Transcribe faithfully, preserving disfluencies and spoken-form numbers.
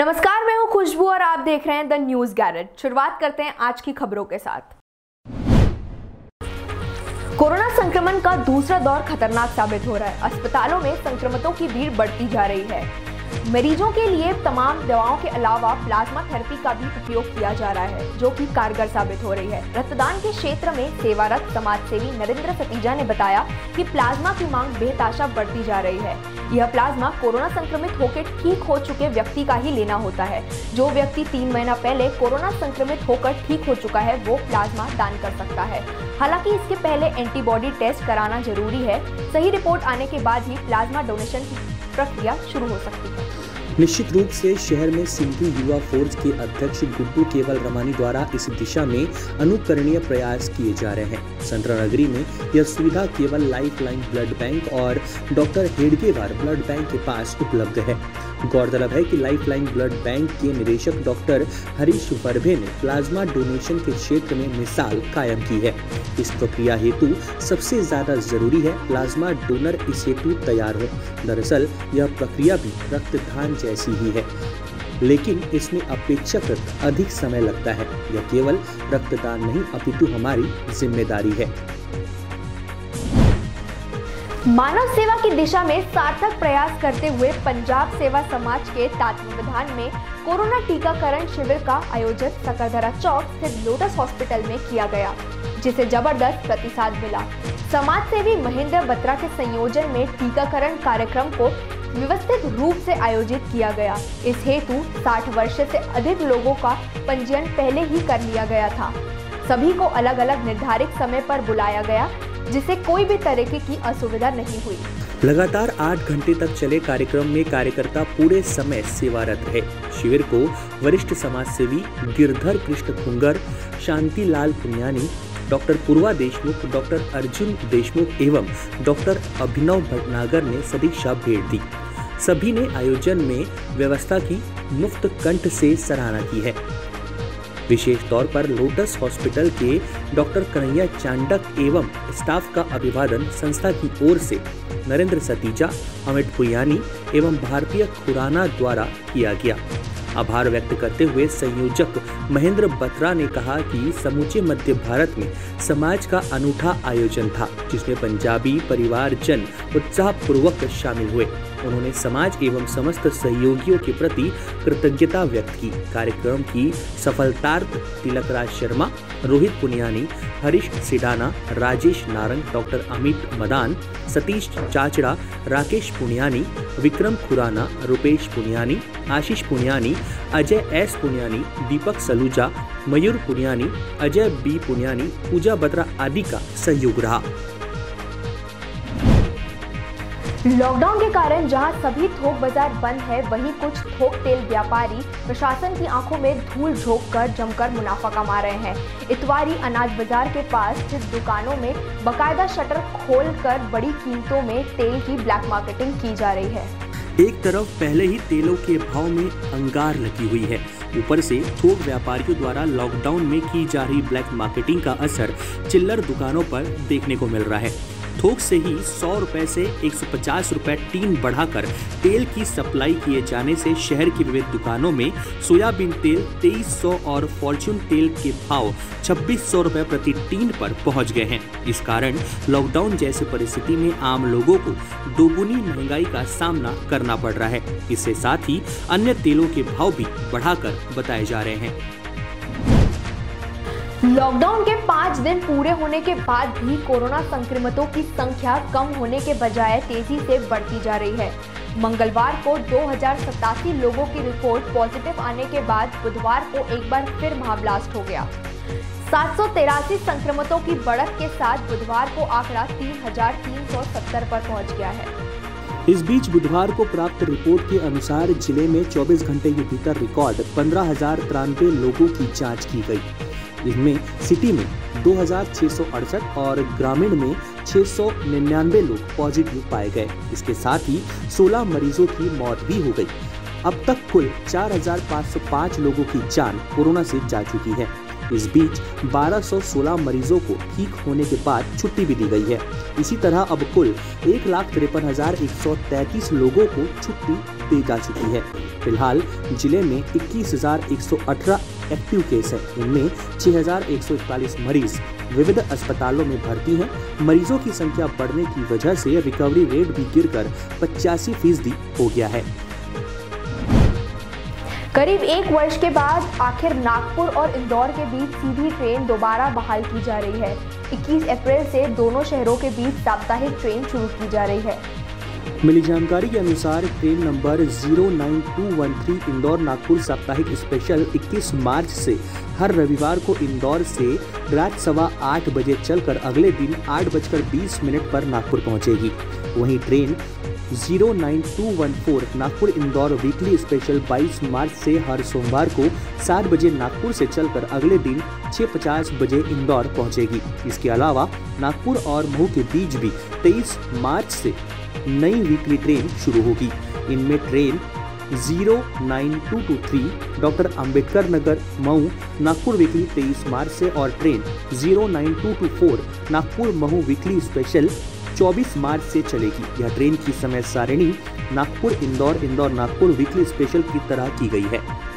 नमस्कार, मैं हूं खुशबू और आप देख रहे हैं द न्यूज गैरेट। शुरुआत करते हैं आज की खबरों के साथ। कोरोना संक्रमण का दूसरा दौर खतरनाक साबित हो रहा है। अस्पतालों में संक्रमितों की भीड़ बढ़ती जा रही है। मरीजों के लिए तमाम दवाओं के अलावा प्लाज्मा थेरेपी का भी उपयोग किया जा रहा है, जो कि कारगर साबित हो रही है। रक्तदान के क्षेत्र में सेवारत समाजसेवी नरेंद्र सतीजा ने बताया कि प्लाज्मा की मांग बेहताशा बढ़ती जा रही है। यह प्लाज्मा कोरोना संक्रमित होकर ठीक हो चुके व्यक्ति का ही लेना होता है। जो व्यक्ति तीन महीना पहले कोरोना संक्रमित होकर ठीक हो चुका है, वो प्लाज्मा दान कर सकता है। हालांकि इसके पहले एंटीबॉडी टेस्ट कराना जरूरी है। सही रिपोर्ट आने के बाद ही प्लाज्मा डोनेशन की प्रक्रिया शुरू हो सकती है। निश्चित रूप से शहर में सिंधु युवा फोर्स के अध्यक्ष गुड्डू केवल रमानी द्वारा इस दिशा में अनुकरणीय प्रयास किए जा रहे हैं। संतरा नगरी में यह सुविधा केवल लाइफलाइन ब्लड बैंक और डॉक्टर हेडगेवार ब्लड बैंक के पास उपलब्ध है। गौरतलब है कि लाइफलाइन ब्लड बैंक के निदेशक डॉक्टर हरीश वर्मा ने प्लाज्मा डोनेशन के क्षेत्र में मिसाल कायम की है। इस प्रक्रिया हेतु सबसे ज्यादा जरूरी है प्लाज्मा डोनर इस हेतु तैयार हो। दरअसल यह प्रक्रिया भी रक्तदान जैसी ही है, लेकिन इसमें अपेक्षाकृत अधिक समय लगता है। यह केवल रक्तदान नहीं अपितु हमारी जिम्मेदारी है। मानव सेवा की दिशा में सार्थक प्रयास करते हुए पंजाब सेवा समाज के तत्वावधान में कोरोना टीकाकरण शिविर का आयोजन सकरधरा चौक स्थित लोटस हॉस्पिटल में किया गया, जिसे जबरदस्त प्रतिसाद मिला। समाजसेवी महेंद्र बत्रा के संयोजन में टीकाकरण कार्यक्रम को व्यवस्थित रूप से आयोजित किया गया। इस हेतु साठ वर्ष से अधिक लोगों का पंजीयन पहले ही कर लिया गया था। सभी को अलग अलग निर्धारित समय पर बुलाया गया, जिससे कोई भी तरीके की असुविधा नहीं हुई। लगातार आठ घंटे तक चले कार्यक्रम में कार्यकर्ता पूरे समय सेवारत रहे। शिविर को वरिष्ठ समाजसेवी गिरधर कृष्ण कुंगर, शांति लाल पुनियानी, डॉक्टर पूर्वा देशमुख, डॉक्टर अर्जुन देशमुख एवं डॉक्टर अभिनव भट्ट ने सदिच्छा भेंट दी। सभी ने आयोजन में व्यवस्था की मुफ्त कंठ से सराहना की है। विशेष तौर पर लोटस हॉस्पिटल के डॉक्टर कन्हैया चांडक एवं स्टाफ का अभिवादन संस्था की ओर से नरेंद्र सतीजा, अमित पुयानी एवं भाविया खुराना द्वारा किया गया। आभार व्यक्त करते हुए संयोजक महेंद्र बत्रा ने कहा कि समूचे मध्य भारत में समाज का अनूठा आयोजन था, जिसमें पंजाबी परिवारजन उत्साहपूर्वक शामिल हुए। उन्होंने समाज एवं समस्त सहयोगियों के प्रति कृतज्ञता व्यक्त की। कार्यक्रम की सफलतार्थ Tilakraj Sharma, Rohit Puniyani, Harish Sidana, Rajesh Narang, doctor Amit Madan, Satish Chachra, Rakesh Puniyani, Vikram Khurana, Rupesh Puniyani, Ashish Puniyani, Ajay S Puniyani, Deepak Saluja, Mayur Puniyani, Ajay B Puniyani, Pooja Batra आदि का सहयोग रहा। लॉकडाउन के कारण जहां सभी थोक बाजार बंद है, वहीं कुछ थोक तेल व्यापारी प्रशासन की आंखों में धूल झोंककर जमकर मुनाफा कमा रहे हैं। इतवारी अनाज बाजार के पास स्थित दुकानों में बकायदा शटर खोलकर बड़ी कीमतों में तेल की ब्लैक मार्केटिंग की जा रही है। एक तरफ पहले ही तेलों के भाव में अंगार लगी हुई है, ऊपर से थोक व्यापारियों द्वारा लॉकडाउन में की जा रही ब्लैक मार्केटिंग का असर चिल्लर दुकानों पर देखने को मिल रहा है। थोक से ही सौ रुपए से एक सौ पचास रुपए टीन बढ़ाकर तेल की सप्लाई किए जाने से शहर की विविध दुकानों में सोयाबीन तेल तेईस सौ और फॉर्च्यून तेल के भाव छब्बीस सौ रुपए प्रति टीन पर पहुंच गए हैं। इस कारण लॉकडाउन जैसी परिस्थिति में आम लोगों को दोगुनी महंगाई का सामना करना पड़ रहा है। इसके साथ ही अन्य तेलों के भाव भी बढ़ाकर बताए जा रहे हैं। लॉकडाउन के पाँच दिन पूरे होने के बाद भी कोरोना संक्रमितों की संख्या कम होने के बजाय तेजी से बढ़ती जा रही है। मंगलवार को दो हजार सतासी लोगों की रिपोर्ट पॉजिटिव आने के बाद बुधवार को एक बार फिर महाब्लास्ट हो गया। सात सौ तिरासी संक्रमितों की बढ़त के साथ बुधवार को आंकड़ा तीन हजार तीन सौ सत्तर पर पहुँच गया है। इस बीच बुधवार को प्राप्त रिपोर्ट के अनुसार जिले में चौबीस घंटे के भीतर रिकॉर्ड पंद्रह हजार तिरानवे लोगों की जाँच की गयी, जिसमें सिटी में दो हजार छह सौ अड़सठ और ग्रामीण में छह सौ निन्यानवे लोग पॉजिटिव पाए गए। इसके साथ ही सोलह मरीजों की मौत भी हो गई। अब तक कुल चार हजार पाँच सौ पाँच लोगों की जान कोरोना से जा चुकी है। इस बीच बारह सौ सोलह मरीजों को ठीक होने के बाद छुट्टी भी दी गई है। इसी तरह अब कुल एक लाख तिरपन हजार एक सौ तैंतीस लोगों को छुट्टी दी जा चुकी है। फिलहाल जिले में इक्कीस हज़ार एक सौ अठारह एक्टिव केस हैं, इनमें छह हज़ार एक सौ इकतालीस मरीज विविध अस्पतालों में भर्ती हैं। मरीजों की संख्या बढ़ने की वजह से रिकवरी रेट भी गिरकर पचासी फीसदी हो गया है। करीब एक वर्ष के बाद आखिर नागपुर और इंदौर के बीच सीधी ट्रेन दोबारा बहाल की जा रही है। इक्कीस अप्रैल से दोनों शहरों के बीच साप्ताहिक ट्रेन शुरू की जा रही है। मिली जानकारी के अनुसार train number zero nine two one three Indore Nagpur साप्ताहिक स्पेशल इक्कीस मार्च से हर रविवार को इंदौर से रात सवा आठ बजे चलकर अगले दिन आठ बजकर बीस मिनट पर नागपुर पहुंचेगी। वहीं train zero nine two one four Nagpur Indore weekly special बाईस मार्च से हर सोमवार को सात बजे नागपुर से चलकर अगले दिन छह पचास बजे इंदौर पहुंचेगी। इसके अलावा नागपुर और महू के बीच भी तेईस मार्च से नई वीकली ट्रेन शुरू होगी। इनमें train zero nine two two three doctor Ambedkar Nagar Mhow Nagpur weekly तेईस मार्च से और train zero nine two two four Nagpur Mhow weekly special चौबीस मार्च से चलेगी। यह ट्रेन की समय सारिणी नागपुर इंदौर इंदौर नागपुर वीकली स्पेशल की तरह की गई है।